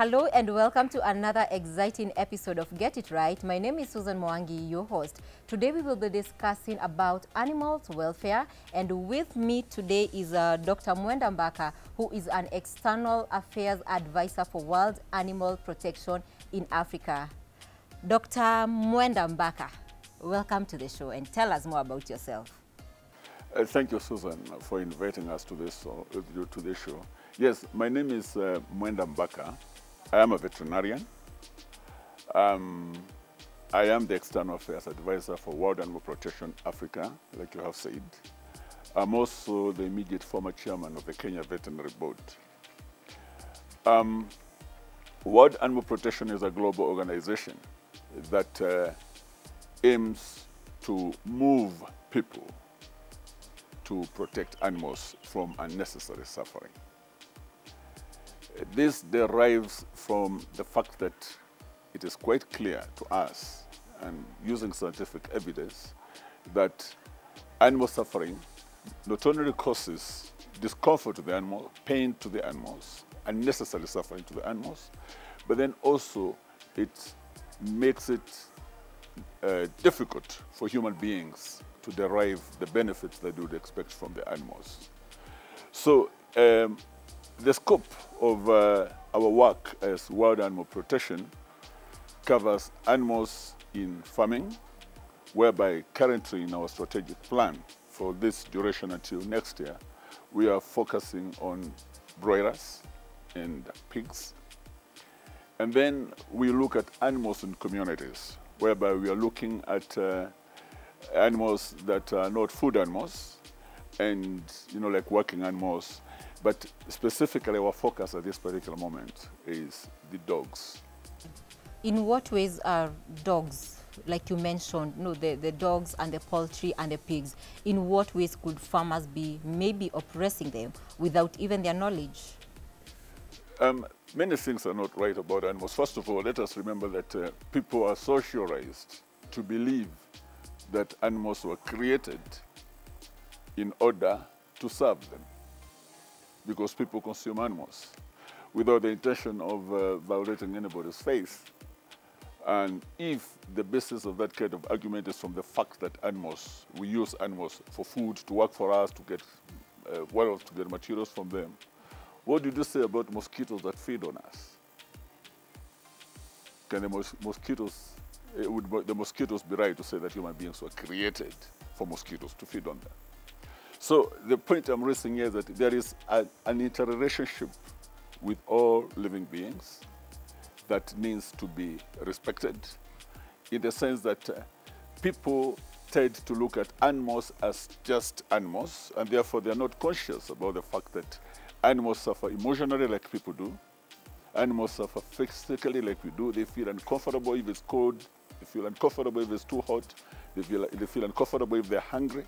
Hello and welcome to another exciting episode of Get It Right. My name is Susan Mwangi, your host. Today we will be discussing about animals' welfare, and with me today is Dr. Mwenda Mbaka, who is an external affairs advisor for World Animal Protection in Africa. Dr. Mwenda Mbaka, welcome to the show and tell us more about yourself. Thank you, Susan, for inviting us to this show. Yes, my name is Mwenda Mbaka. I am a veterinarian. I am the External Affairs Advisor for World Animal Protection Africa, like you have said. I'm also the immediate former chairman of the Kenya Veterinary Board. World Animal Protection is a global organization that aims to move people to protect animals from unnecessary suffering. This derives from the fact that it is quite clear to us, and using scientific evidence, that animal suffering not only causes discomfort to the animal, pain to the animals, unnecessary suffering to the animals, but then also it makes it difficult for human beings to derive the benefits that you would expect from the animals. So the scope of our work as World Animal Protection covers animals in farming, whereby currently in our strategic plan for this duration until next year, we are focusing on broilers and pigs. And then we look at animals in communities, whereby we are looking at animals that are not food animals and, you know, like working animals. But specifically, our focus at this particular moment is the dogs. In what ways are dogs, like you mentioned, you know, the dogs and the poultry and the pigs, in what ways could farmers be maybe oppressing them without even their knowledge? Many things are not right about animals. First of all, let us remember that people are socialized to believe that animals were created in order to serve them, because people consume animals without the intention of violating anybody's faith. And if the basis of that kind of argument is from the fact that animals, we use animals for food, to work for us, to get wealth, to get materials from them, what did you say about mosquitoes that feed on us? Can the mosquitoes be right to say that human beings were created for mosquitoes to feed on them? So the point I'm raising here is that there is an interrelationship with all living beings that needs to be respected, in the sense that people tend to look at animals as just animals, and therefore they're not conscious about the fact that animals suffer emotionally like people do. Animals suffer physically like we do. They feel uncomfortable if it's cold. They feel uncomfortable if it's too hot. They feel uncomfortable if they're hungry.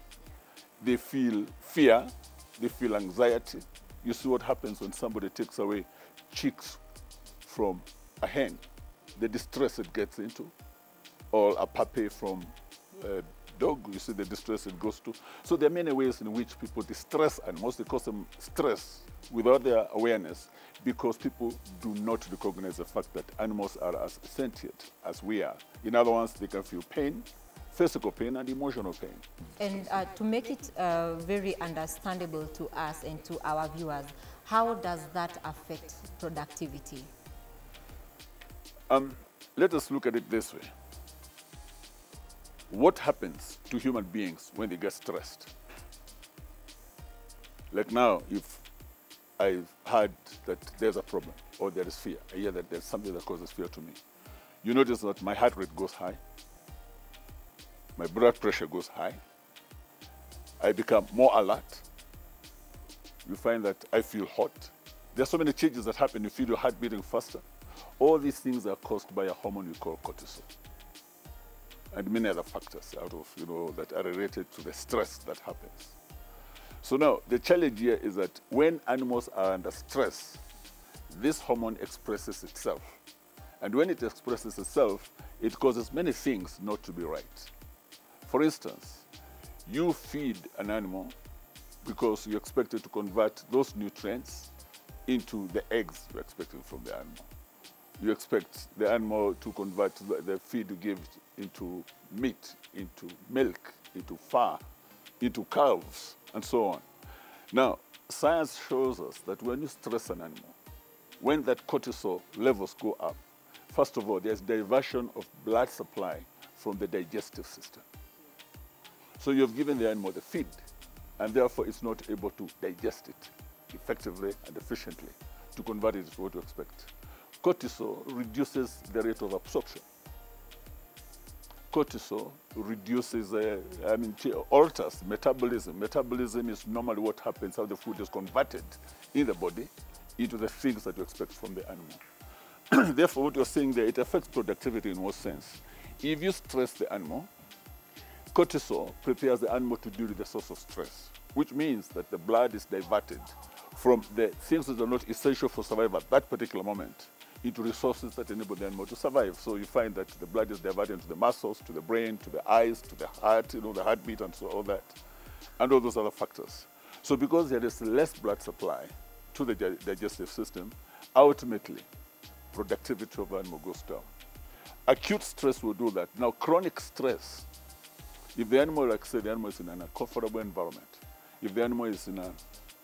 They feel fear, they feel anxiety. You see what happens when somebody takes away chicks from a hen, the distress it gets into, or a puppy from a dog, you see the distress it goes to. So there are many ways in which people distress animals. They cause them stress without their awareness, because people do not recognize the fact that animals are as sentient as we are. In other words, they can feel pain, physical pain and emotional pain. And to make it very understandable to us and to our viewers, how does that affect productivity? Let us look at it this way. What happens to human beings when they get stressed? Like now, if I've heard that there's a problem or there is fear, I hear that there's something that causes fear to me, you notice that my heart rate goes high. My blood pressure goes high. I become more alert. You find that I feel hot. There are so many changes that happen. You feel your heart beating faster. All these things are caused by a hormone we call cortisol, and many other factors out of, you know, that are related to the stress that happens. So now the challenge here is that when animals are under stress, this hormone expresses itself, and when it expresses itself, it causes many things not to be right. For instance, you feed an animal because you expect it to convert those nutrients into the eggs you're expecting from the animal. you expect the animal to convert the feed you give into meat, into milk, into fur, into calves, and so on. Now, science shows us that when you stress an animal, when that cortisol levels go up, first of all, there's diversion of blood supply from the digestive system. So you've given the animal the feed, and therefore it's not able to digest it effectively and efficiently to convert it to what you expect. Cortisol reduces the rate of absorption. Cortisol reduces, alters metabolism. Metabolism is normally what happens how the food is converted in the body into the things that you expect from the animal. Therefore, what you're saying there, it affects productivity in what sense? If you stress the animal, cortisol prepares the animal to deal with the source of stress, which means that the blood is diverted from the things that are not essential for survival at that particular moment into resources that enable the animal to survive. So you find that the blood is diverted to the muscles, to the brain, to the eyes, to the heart, you know, the heartbeat and so all that, and all those other factors. So because there is less blood supply to the digestive system, ultimately productivity of the animal goes down. Acute stress will do that. Now chronic stress, if the animal, like say, the animal is in an uncomfortable environment, if the animal is in a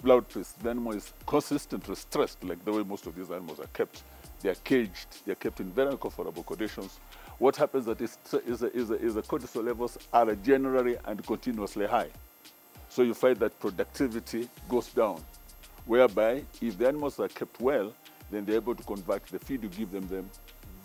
loud place, the animal is consistently stressed, like the way most of these animals are kept. They are caged, they are kept in very uncomfortable conditions. What happens that is the cortisol levels are generally and continuously high. So you find that productivity goes down, whereby if the animals are kept well, then they're able to convert the feed you give them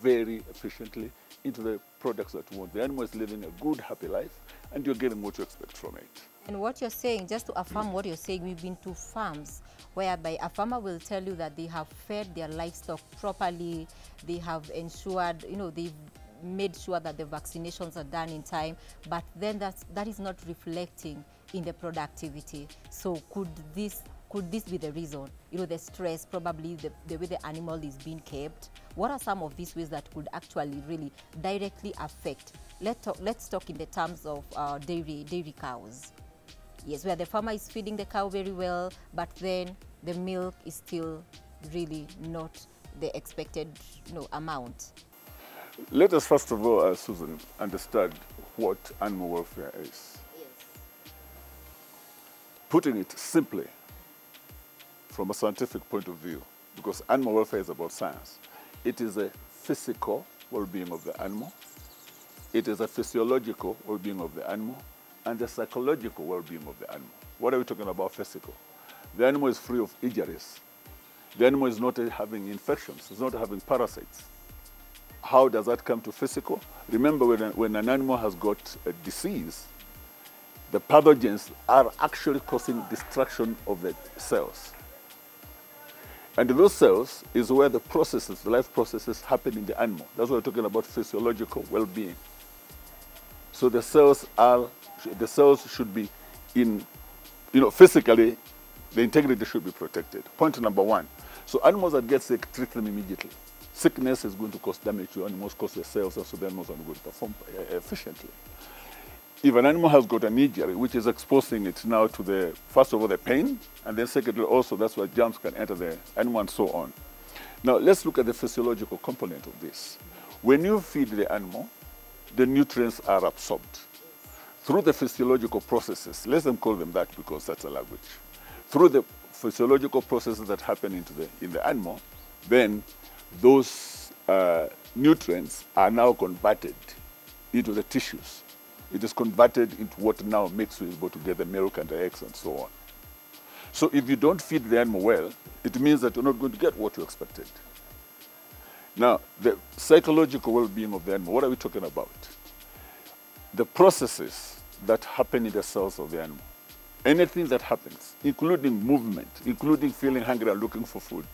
very efficiently into the products that you want. The animal is living a good, happy life, and you're getting what you expect from it. And what you're saying, just to affirm what you're saying, we've been to farms whereby a farmer will tell you that they have fed their livestock properly, they have ensured, you know, they've made sure that the vaccinations are done in time, but then that is not reflecting in the productivity. So could this be the reason? You know, the stress, probably the way the animal is being kept. What are some of these ways that could actually really directly affect? Let's talk in the terms of dairy cows. Yes, where the farmer is feeding the cow very well, but then the milk is still really not the expected, you know, amount. Let us first of all, Susan, understand what animal welfare is. Yes. Putting it simply, from a scientific point of view, because animal welfare is about science. It is a physical well-being of the animal, it is a physiological well-being of the animal, and the psychological well-being of the animal. What are we talking about physical? The animal is free of injuries. The animal is not having infections, it's not having parasites. How does that come to physical? Remember, when an animal has got a disease, the pathogens are actually causing destruction of the cells. And those cells is where the processes, the life processes happen in the animal. That's what we're talking about physiological well-being. So the cells should be in, you know, physically, the integrity should be protected. Point number one. So animals that get sick, treat them immediately. Sickness is going to cause damage to animals, cause the cells, and so the animals aren't going to perform efficiently. If an animal has got an injury, which is exposing it now to the, first of all, the pain, and then secondly also, that's where germs can enter the animal and so on. Now, let's look at the physiological component of this. When you feed the animal, the nutrients are absorbed through the physiological processes. Let them call them that because that's a language. Through the physiological processes that happen in the animal, then those nutrients are now converted into the tissues. It is converted into what now makes you able to get the milk and the eggs and so on. So if you don't feed the animal well, it means that you're not going to get what you expected. Now, the psychological well-being of the animal, what are we talking about? The processes that happen in the cells of the animal. Anything that happens, including movement, including feeling hungry and looking for food,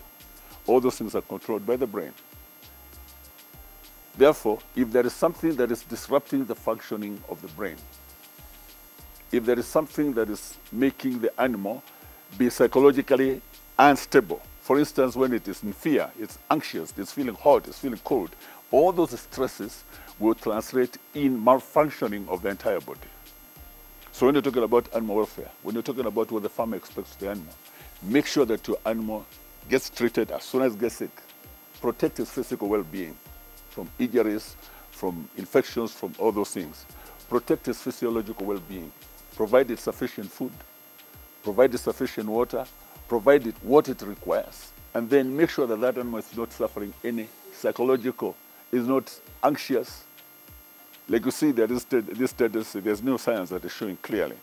all those things are controlled by the brain. Therefore, if there is something that is disrupting the functioning of the brain, if there is something that is making the animal be psychologically unstable, for instance, when it is in fear, it's anxious, it's feeling hot, it's feeling cold, all those stresses will translate in malfunctioning of the entire body. So when you're talking about animal welfare, when you're talking about what the farmer expects the animal, make sure that your animal gets treated as soon as it gets sick, protect its physical well-being from injuries, from infections, from all those things. Protect its physiological well-being. Provide it sufficient food, provide it sufficient water, provide it what it requires, and then make sure that that animal is not suffering any psychological, is not anxious. Like you see, there is this tendency, there's new science that is showing clearly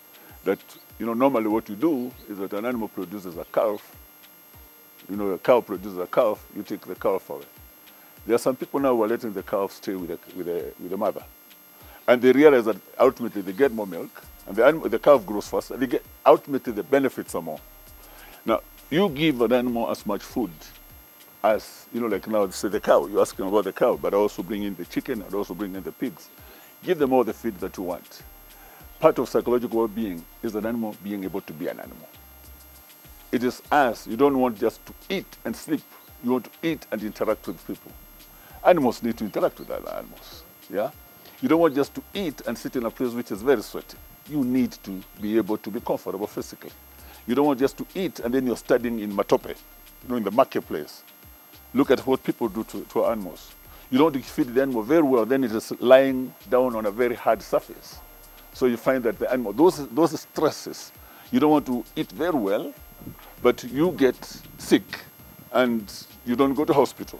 that, you know, normally what you do is that an animal produces a calf, you know, a cow produces a calf, you take the calf away. There are some people now who are letting the calf stay with the mother. And they realize that ultimately they get more milk, and the calf grows faster, and they get, ultimately the benefits are more. Now, you give an animal as much food as, you know, like now, say the cow, you're asking about the cow, but also bring in the chicken, and also bring in the pigs. Give them all the feed that you want. Part of psychological well-being is an animal being able to be an animal. It is us, you don't want just to eat and sleep, you want to eat and interact with people. Animals need to interact with other animals, yeah? You don't want just to eat and sit in a place which is very sweaty. You need to be able to be comfortable physically. You don't want just to eat and then you're studying in Matope, you know, in the marketplace. Look at what people do to our animals. You don't feed the animal very well, then it is lying down on a very hard surface. So you find that the animal, those stresses, you don't want to eat very well, but you get sick and you don't go to hospital.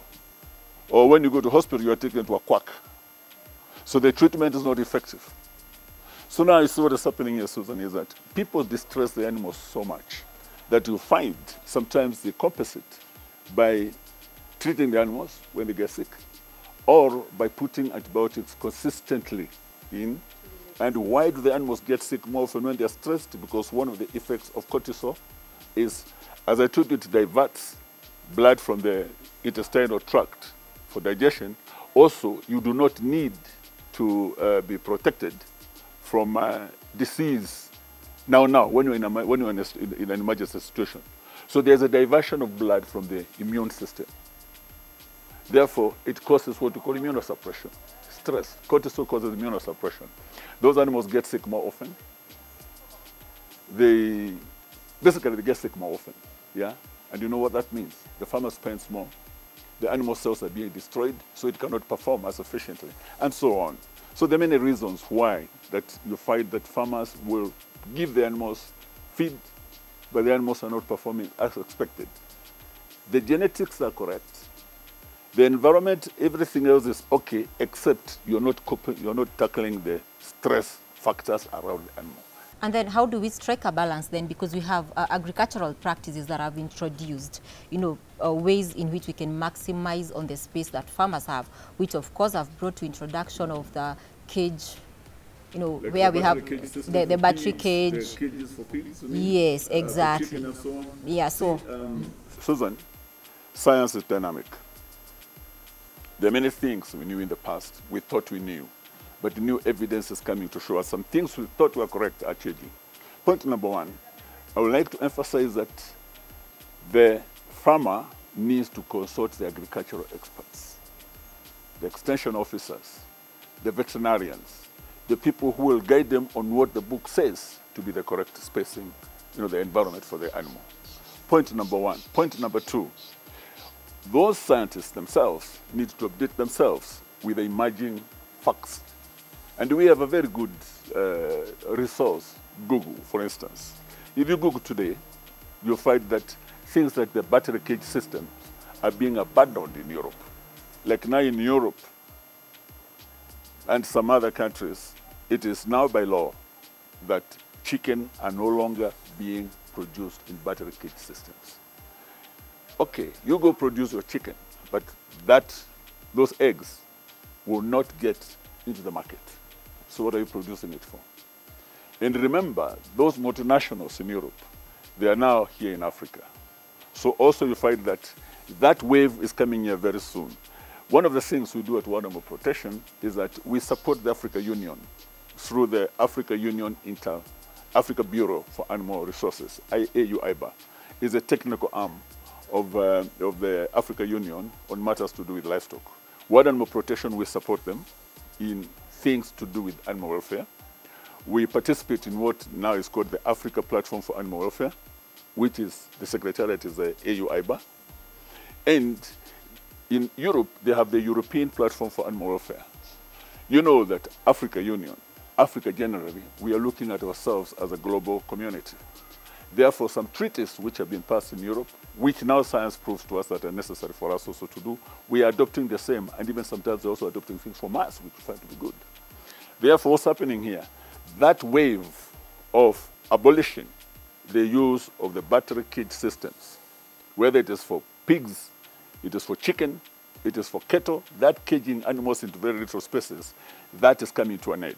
Or when you go to hospital, you are taken to a quack. So the treatment is not effective. So now you see what is happening here, Susan, is that people distress the animals so much that you find sometimes they compensate by treating the animals when they get sick or by putting antibiotics consistently in. And why do the animals get sick more often when they're stressed? Because one of the effects of cortisol is, as I told you, it diverts blood from the intestinal tract for digestion. Also, you do not need to be protected from disease now, when you're in an emergency situation. So there's a diversion of blood from the immune system. Therefore, it causes what we call immunosuppression, stress. Cortisol causes immunosuppression. Those animals get sick more often. Basically, they get sick more often, yeah? And you know what that means? The farmer spends more. The animal cells are being destroyed, so it cannot perform as efficiently, and so on. So there are many reasons why that you find that farmers will give the animals feed, but the animals are not performing as expected. The genetics are correct. The environment, everything else is okay, except you're not tackling the stress factors around the animal. And then how do we strike a balance then? Because we have agricultural practices that have introduced, you know, ways in which we can maximize on the space that farmers have, which of course have brought to introduction of the cage, you know, like where we have the battery cage. The cages for pigs, I mean, yes, exactly. Chicken and so on. Yeah, so. Susan, science is dynamic. There are many things we knew in the past, we thought we knew. But the new evidence is coming to show us some things we thought were correct are changing. Point number one, I would like to emphasize that the farmer needs to consult the agricultural experts, the extension officers, the veterinarians, the people who will guide them on what the book says to be the correct spacing, you know, the environment for the animal. Point number one. Point number two, those scientists themselves need to update themselves with the emerging facts. And we have a very good resource, Google, for instance. If you Google today, you'll find that things like the battery cage systems are being abandoned in Europe. Like now in Europe and some other countries, it is now by law that chicken are no longer being produced in battery cage systems. Okay, you go produce your chicken, but those eggs will not get into the market. So what are you producing it for? And remember, those multinationals in Europe, they are now here in Africa. So also you find that that wave is coming here very soon. One of the things we do at World Animal Protection is that we support the Africa Union through the Africa Union Inter-Africa Bureau for Animal Resources, AUIBA. It's a technical arm of the Africa Union on matters to do with livestock. World Animal Protection, we support them in things to do with animal welfare. We participate in what now is called the Africa Platform for Animal Welfare, which is the secretariat is the AUIBA. And in Europe, they have the European Platform for Animal Welfare. You know that Africa Union, Africa generally, we are looking at ourselves as a global community. Therefore, some treaties which have been passed in Europe, which now science proves to us that are necessary for us also to do, we are adopting the same, and even sometimes they're also adopting things from us, which find to be good. Therefore, what's happening here, that wave of abolishing the use of the battery cage systems, whether it is for pigs, it is for chicken, it is for cattle, that caging animals into very little spaces, that is coming to an end.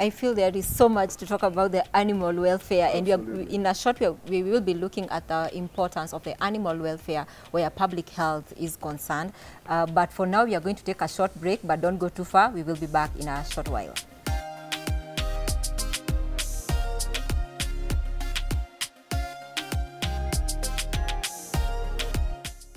I feel there is so much to talk about the animal welfare. Absolutely. And in a short way, we will be looking at the importance of the animal welfare where public health is concerned. But for now, we are going to take a short break, but don't go too far. We will be back in a short while.